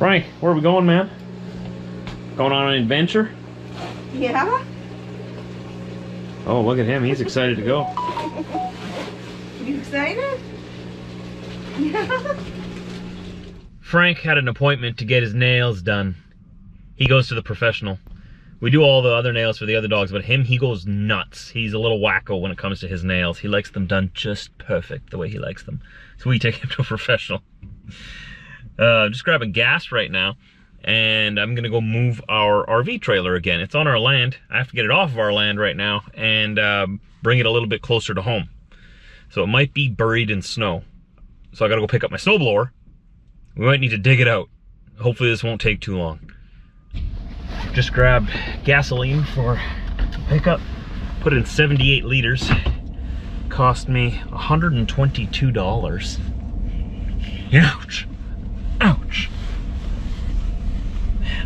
Frank, where are we going, man? Going on an adventure? Yeah. Oh, look at him. He's excited to go. You excited? Yeah. Frank had an appointment to get his nails done. He goes to the professional. We do all the other nails for the other dogs, but him, he goes nuts. He's a little wacko when it comes to his nails. He likes them done just perfect the way he likes them. So we take him to a professional. Just grabbing gas right now, and I'm gonna go move our RV trailer again. It's on our land. I have to get it off of our land right now and bring it a little bit closer to home. So it might be buried in snow. So I gotta go pick up my snowblower. We might need to dig it out. Hopefully this won't take too long. Just grabbed gasoline for pickup, put in 78 liters. Cost me $122. Ouch, ouch.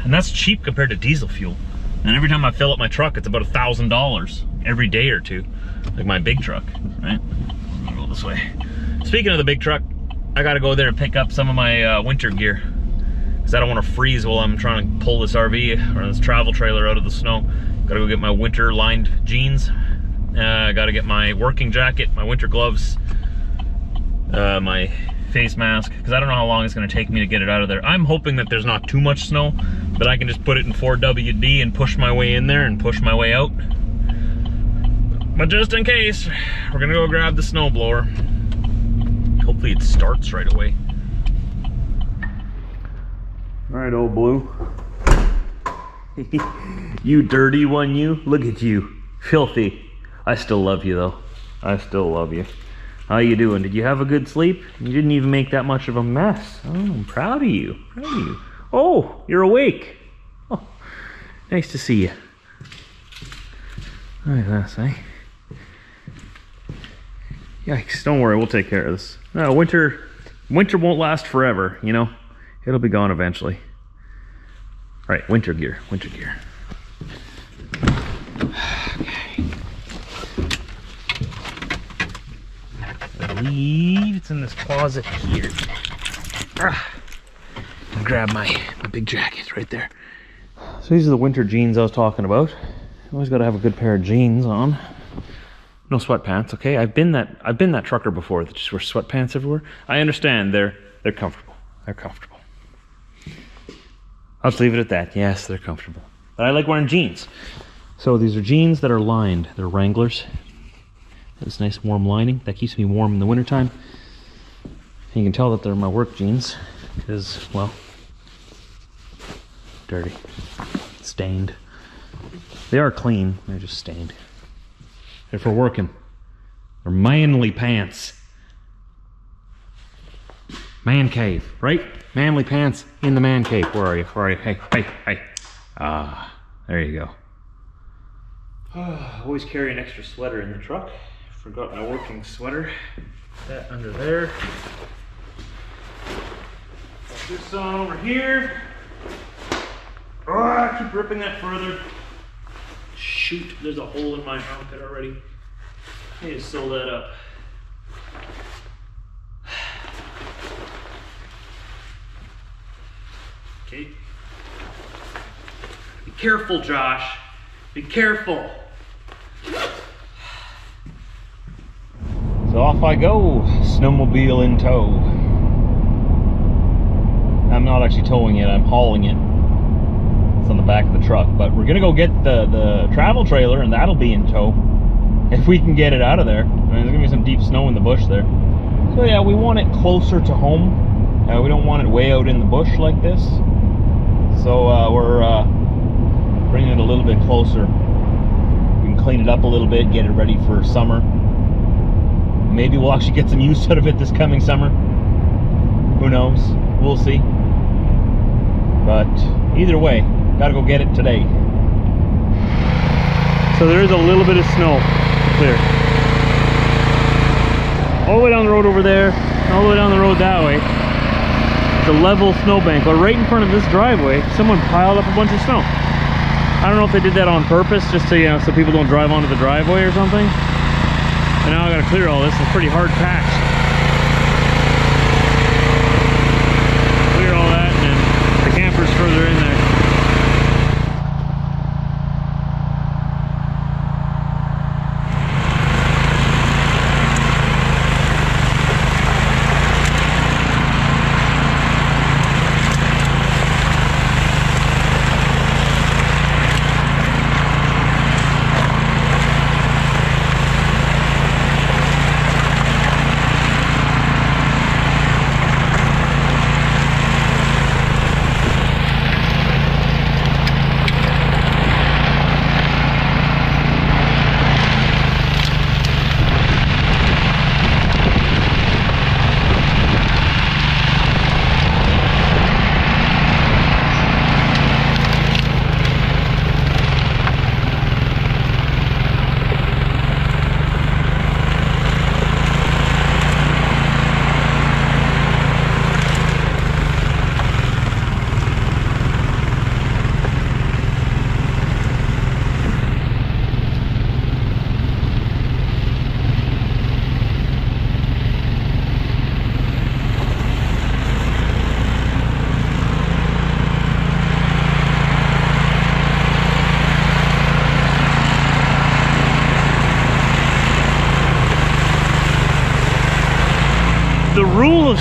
And that's cheap compared to diesel fuel. And every time I fill up my truck, it's about $1,000 every day or two. Like my big truck, right? I'll go this way. Speaking of the big truck, I gotta go there and pick up some of my winter gear. Because I don't want to freeze while I'm trying to pull this RV or this travel trailer out of the snow. Gotta go get my winter lined jeans. I gotta get my working jacket, my winter gloves, my face mask, because I don't know how long it's gonna take me to get it out of there. I'm hoping that there's not too much snow, but I can just put it in 4WD and push my way in there and push my way out. But just in case, we're gonna go grab the snowblower. Hopefully it starts right away. All right, old Blue. You dirty one, you. Look at you. Filthy. I still love you, though. I still love you. How you doing? Did you have a good sleep? You didn't even make that much of a mess. Oh, I'm proud of you. Proud of you. Oh, you're awake. Oh, nice to see you. All right, last thing. Yikes. Don't worry. We'll take care of this. No, winter won't last forever, you know. It'll be gone eventually. All right, winter gear, winter gear. Okay. I believe it's in this closet here. I'll grab my big jacket right there. So these are the winter jeans I was talking about. Always gotta have a good pair of jeans on. No sweatpants, okay? I've been that trucker before that just wears sweatpants everywhere. I understand they're comfortable. They're comfortable. I'll just leave it at that. Yes, they're comfortable. But I like wearing jeans. So these are jeans that are lined. They're Wranglers. This nice warm lining. That keeps me warm in the wintertime. And you can tell that they're my work jeans. Because, well, dirty. Stained. They are clean. They're just stained. They're for working. They're manly pants. Man cave, right? Manly pants in the man cave. Where are you? Where are you? Hey, hey, hey. Ah, there you go. Oh, always carry an extra sweater in the truck. Forgot my working sweater. Put that under there. Put this on over here. Oh, I keep ripping that further. Shoot, there's a hole in my armpit already. I need to sew that up. Be careful, Josh. Be careful. So off I go, snowmobile in tow. I'm not actually towing it, I'm hauling it. It's on the back of the truck, but we're gonna go get the travel trailer and that'll be in tow. If we can get it out of there. I mean, there's gonna be some deep snow in the bush there. So yeah, we want it closer to home. We don't want it way out in the bush like this. So we're bringing it a little bit closer. We can clean it up a little bit, get it ready for summer. Maybe we'll actually get some use out of it this coming summer. Who knows? We'll see. But either way, gotta go get it today. So there is a little bit of snow clear. All the way down the road over there, all the way down the road that way. The level snowbank, but right in front of this driveway, someone piled up a bunch of snow. I don't know if they did that on purpose, just so, you know, so people don't drive onto the driveway or something. And now I gotta clear all this. It's pretty hard packed. Clear all that and then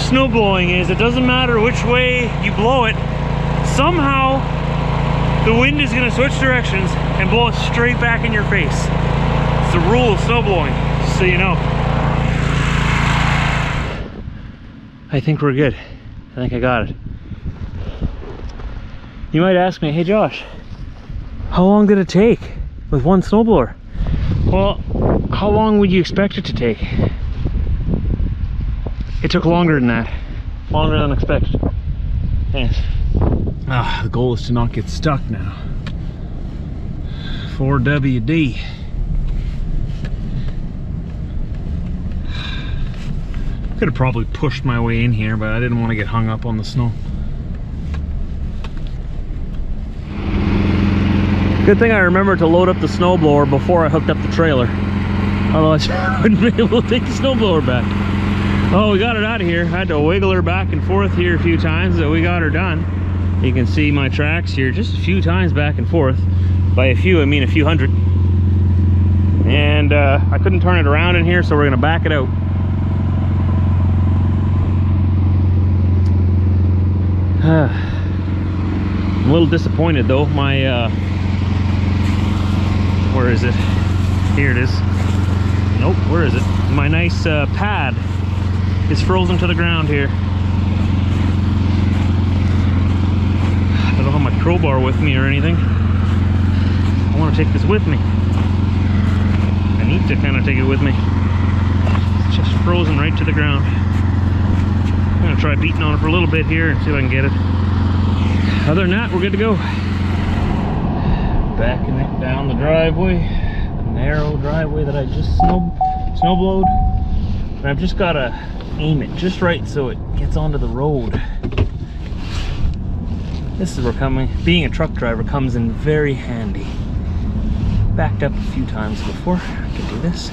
snow blowing is, it doesn't matter which way you blow it, somehow the wind is going to switch directions and blow it straight back in your face. It's the rule of snow blowing, just so you know. I think we're good. I think I got it. You might ask me, hey Josh, how long did it take with one snowblower? Well, how long would you expect it to take? It took longer than that. Longer than expected. Yes. Ah, the goal is to not get stuck now. 4WD. Could have probably pushed my way in here, but I didn't want to get hung up on the snow. Good thing I remembered to load up the snowblower before I hooked up the trailer. Otherwise, I wouldn't be able to take the snowblower back. Oh, we got it out of here. I had to wiggle her back and forth here a few times, but we got her done. You can see my tracks here just a few times back and forth. By a few, I mean a few hundred. And I couldn't turn it around in here, so we're gonna back it out. I'm a little disappointed though. My where is it? Here it is. Nope, where is it? My nice pad is frozen to the ground here. I don't have my crowbar with me or anything. I want to take this with me. I need to kind of take it with me. It's just frozen right to the ground. I'm going to try beating on it for a little bit here and see if I can get it. Other than that, we're good to go. Backing it down the driveway, the narrow driveway that I just snowblowed. And I've just got to aim it just right so it gets onto the road. This is where being a truck driver comes in very handy. Backed up a few times before I could do this.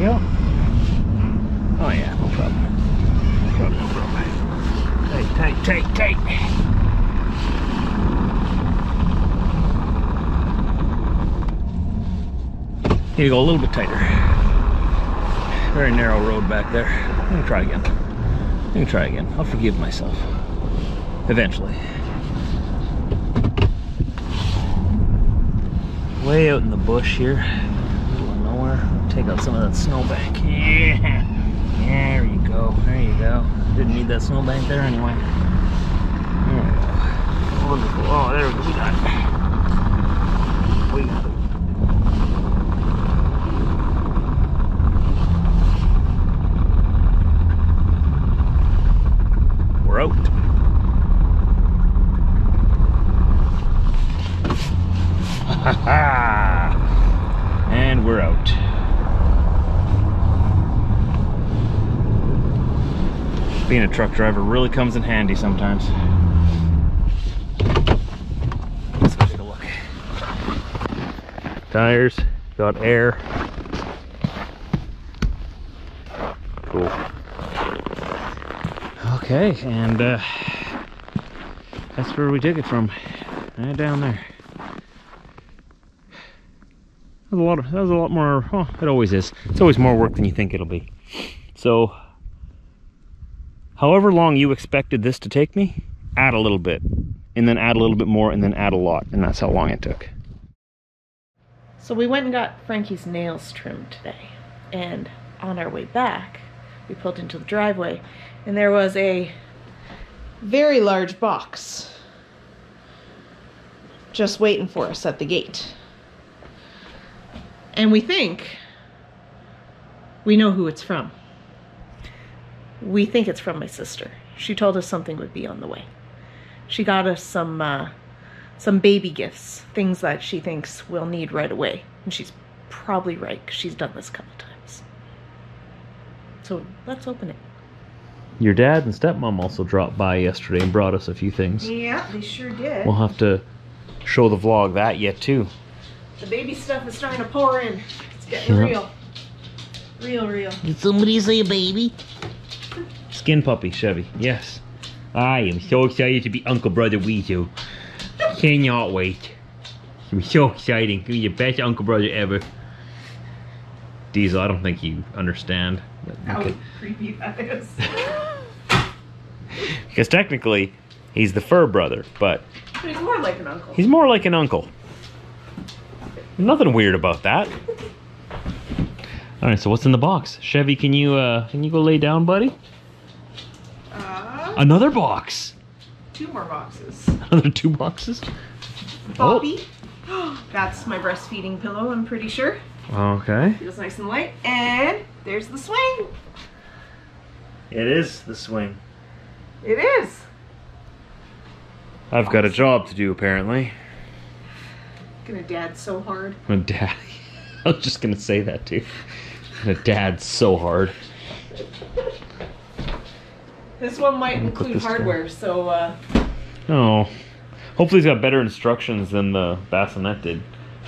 Yep. Oh yeah, no problem. No problem, no problem. Tight. Need to go a little bit tighter. Very narrow road back there. I'm gonna try again. I'll forgive myself. Eventually. Way out in the bush here. Middle of nowhere. Take out some of that snowbank. Yeah. There you go. Didn't need that snowbank there anyway. There we go. Wonderful. Oh, there we go. We got it. We're out. And we're out. Being a truck driver really comes in handy sometimes. Let's go take a look. Tires, got air. Cool. Okay, and that's where we took it from. Right down there. That was a lot more. Oh, it always is. It's always more work than you think it'll be. So however long you expected this to take me, add a little bit, and then add a little bit more, and then add a lot, and that's how long it took. So we went and got Frankie's nails trimmed today, and on our way back, we pulled into the driveway, and there was a very large box just waiting for us at the gate. And we think we know who it's from. We think it's from my sister. She told us something would be on the way. She got us some baby gifts, things that she thinks we'll need right away. And she's probably right, because she's done this a couple times. So let's open it. Your dad and stepmom also dropped by yesterday and brought us a few things. Yeah, they sure did. We'll have to show the vlog that yet too. The baby stuff is starting to pour in. It's getting real. Real. Did somebody say a baby? Skin puppy, Chevy. Yes. I am so excited to be Uncle Brother Weezo. Cannot wait. It was so exciting. It was the best Uncle Brother ever. Diesel, I don't think you understand. How creepy that is. Because technically, he's the fur brother, but he's more like an uncle. He's more like an uncle. Nothing weird about that. All right, so what's in the box? Chevy, can you go lay down, buddy? Another box. Two more boxes. Another two boxes? Bobby. Oh. That's my breastfeeding pillow, I'm pretty sure. Okay. Feels nice and light. And there's the swing. It is the swing. It is. I've got a job to do, apparently. I'm gonna dad so hard. I'm gonna dad. I was just gonna say that too. I'm gonna dad so hard. This one might include hardware, so. Oh, hopefully he's got better instructions than the bassinet did.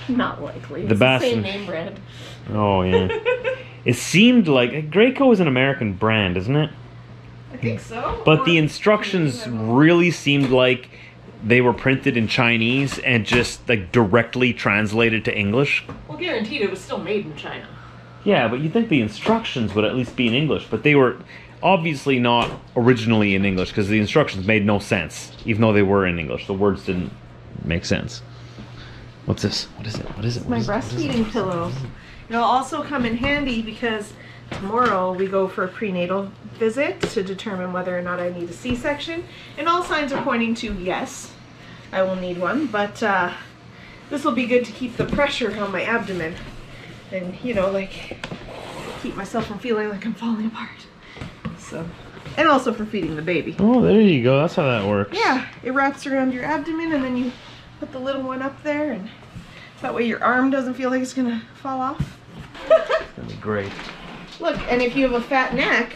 Not likely. It's the same name brand. Oh yeah. It seemed like Graco is an American brand, isn't it? I think so. But the instructions really seemed like they were printed in Chinese and just like directly translated to English. Well, guaranteed it was still made in China. Yeah, but you'd think the instructions would at least be in English, but they were obviously not originally in English because the instructions made no sense, even though they were in English. The words didn't make sense. What's this? What is it? What is it? What is my breastfeeding pillow. It'll also come in handy because tomorrow we go for a prenatal visit to determine whether or not I need a C-section, and all signs are pointing to yes, I will need one, but this will be good to keep the pressure on my abdomen and, you know, like keep myself from feeling like I'm falling apart. So, and also for feeding the baby. Oh, there you go. That's how that works. Yeah, it wraps around your abdomen and then you put the little one up there, and that way your arm doesn't feel like it's gonna fall off. That'd be great. Look, and if you have a fat neck,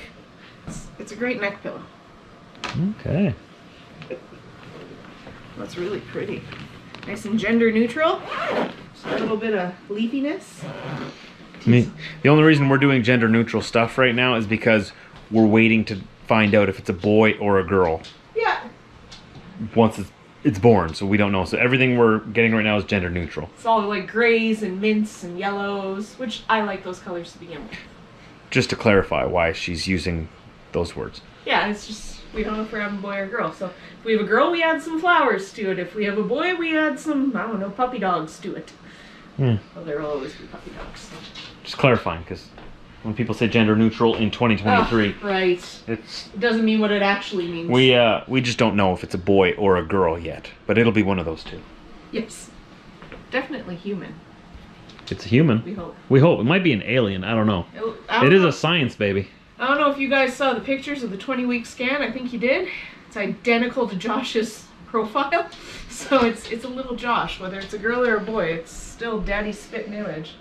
it's a great neck pillow. Okay. That's really pretty. Nice and gender neutral. Just a little bit of leafiness. I mean, the only reason we're doing gender neutral stuff right now is because we're waiting to find out if it's a boy or a girl. Yeah. Once it's born, so we don't know. So everything we're getting right now is gender neutral. It's all like grays and mints and yellows, which I like those colors to begin with. Just to clarify why she's using those words. Yeah, it's just, we don't know if we're having a boy or a girl. So if we have a girl, we add some flowers to it. If we have a boy, we add some, I don't know, puppy dogs to it. Mm. Well, there will always be puppy dogs. So. Just clarifying, because when people say gender neutral in 2023. Oh, right. It doesn't mean what it actually means. We just don't know if it's a boy or a girl yet, but it'll be one of those two. Yes. Definitely human. It's a human. We hope. We hope. It might be an alien. I don't know. It is a science baby. I don't know if you guys saw the pictures of the 20-week scan. I think you did. It's identical to Josh's profile. So it's a little Josh. Whether it's a girl or a boy, it's still daddy's spitting image.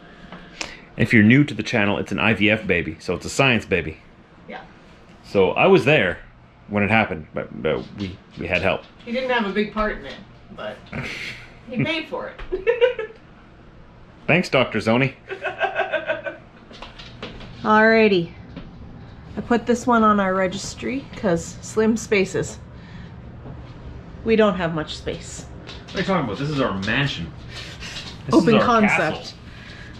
If you're new to the channel, it's an IVF baby. So it's a science baby. Yeah. So I was there when it happened, but we had help. He didn't have a big part in it, but he paid for it. Thanks, Dr. Zoni. Alrighty. I put this one on our registry because slim spaces. We don't have much space. What are you talking about? This is our mansion. Open concept.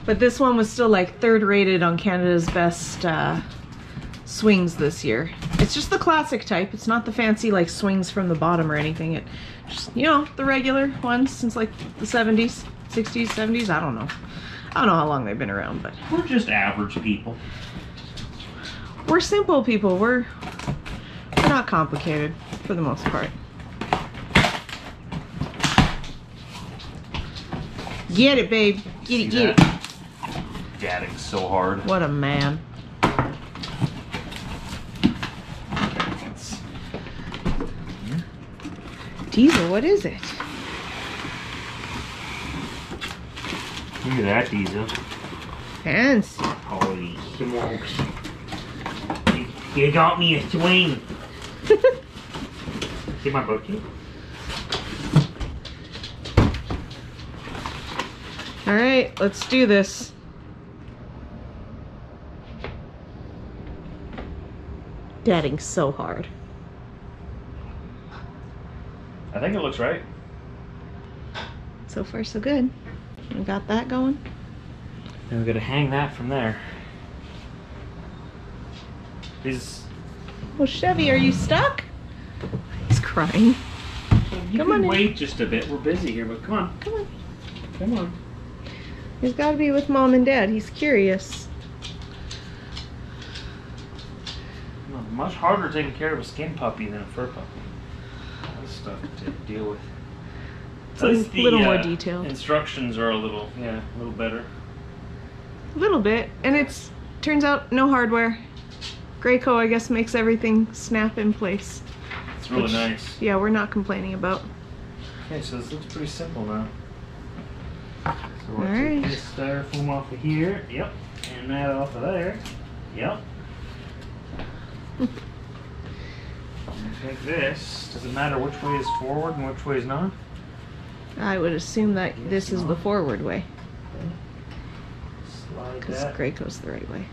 But this one was still like third rated on Canada's best swings this year. It's just the classic type. It's not the fancy like swings from the bottom or anything. It just, you know, the regular ones since like the 70s. 60s, 70s, I don't know. I don't know how long they've been around, but we're just average people. We're simple people. We're not complicated for the most part. Get it, babe. Get it, get it. Dadding so hard. What a man. Diesel, what is it? Look at that, Diesel. Fancy. Holy smokes. You got me a swing. See my bucket? Alright, let's do this. Dadding so hard. I think it looks right. So far, so good. We got that going. And we're gonna hang that from there. He's... Oh, Chevy, are you stuck? He's crying. You come can on wait in. Just a bit. We're busy here, but come on. Come on. Come on. He's got to be with Mom and Dad. He's curious. Well, much harder taking care of a skin puppy than a fur puppy. That's stuff to deal with. It's at least a little more detailed. Instructions are a little, yeah, a little better. A little bit, and it's turns out no hardware. Graco, I guess, makes everything snap in place. It's really nice. Yeah, we're not complaining about. Okay, so this looks pretty simple now. So we'll take this styrofoam off of here, yep, and that off of there, yep. Take this. Does it matter which way is forward and which way is not? I would assume that this is the forward way. Okay. Slide that. Because gray goes the right way.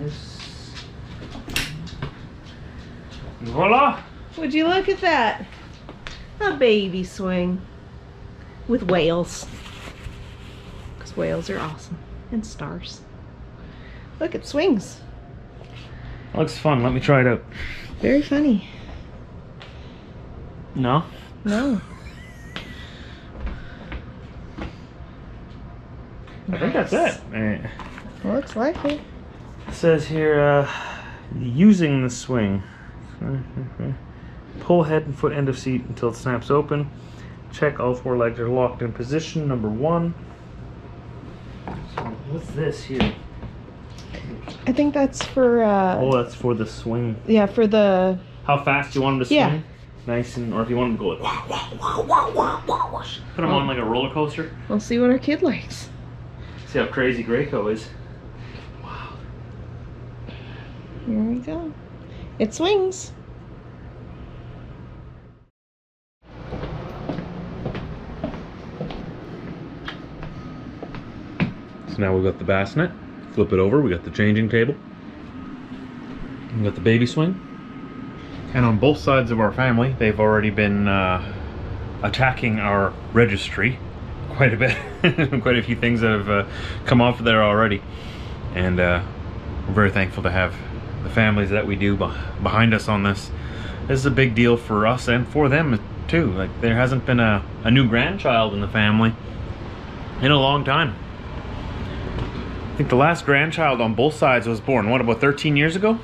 This. And voila! Would you look at that? A baby swing with whales. Because whales are awesome. And stars. Look, it swings. Looks fun. Let me try it out. Very funny. No? No. I think that's it. Right. Looks like it. It says here, using the swing. Pull head and foot end of seat until it snaps open. Check all four legs are locked in position, #1. So what's this here? I think that's for... oh, that's for the swing. Yeah, for the... How fast you want them to swing? Yeah. Nice, and or if you want them to go like... Wah, wah, wah, wah, wah, wah. Put them on like a roller coaster. We'll see what our kid likes. See how crazy Graco is. Wow. Here we go. It swings. So now we've got the bassinet. Flip it over, we got the changing table, we got the baby swing. And on both sides of our family, they've already been attacking our registry quite a bit. Quite a few things that have come off of there already. And we're very thankful to have the families that we do behind us on this. This is a big deal for us and for them too. Like, there hasn't been a new grandchild in the family in a long time. I think the last grandchild on both sides was born, what, about 13 years ago?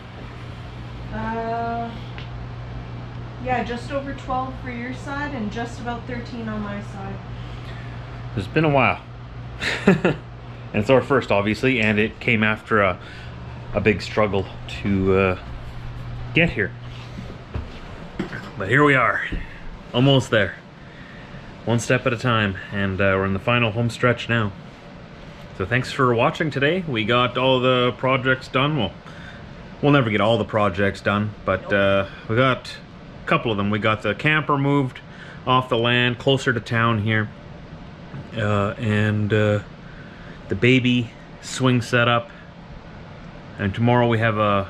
Yeah, just over 12 for your side and just about 13 on my side. It's been a while. And it's our first, obviously, and it came after a big struggle to get here. But here we are, almost there. One step at a time, and we're in the final home stretch now. So thanks for watching today. We got all the projects done. Well, we'll never get all the projects done, but we got a couple of them. We got the camper moved off the land, closer to town here. The baby swing set up. And tomorrow we have a...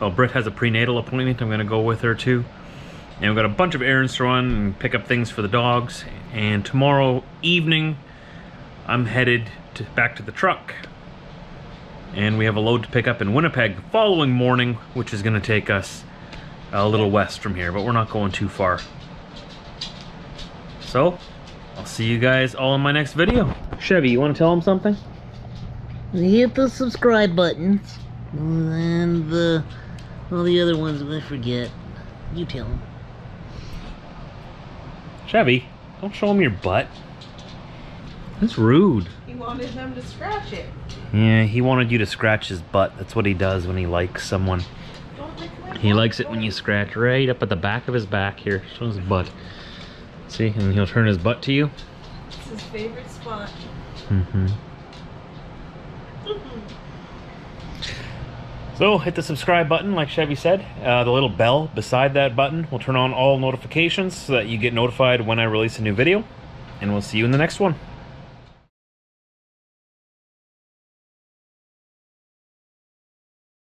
Well, Britt has a prenatal appointment. I'm going to go with her too. And we've got a bunch of errands to run and pick up things for the dogs. And tomorrow evening, I'm headed back to the truck, and we have a load to pick up in Winnipeg the following morning, which is going to take us a little west from here, but we're not going too far. So I'll see you guys all in my next video. Chevy, you want to tell them something? Hit the subscribe button and all the other ones I forget. You tell them. Chevy, don't show them your butt. That's rude. He wanted them to scratch it. Yeah, he wanted you to scratch his butt. That's what he does when he likes someone. Don't lick my butt. He likes it when you scratch right up at the back of his back here. Show his butt. See, and he'll turn his butt to you. It's his favorite spot. Mm-hmm. So, hit the subscribe button, like Chevy said. The little bell beside that button will turn on all notifications so that you get notified when I release a new video. And we'll see you in the next one.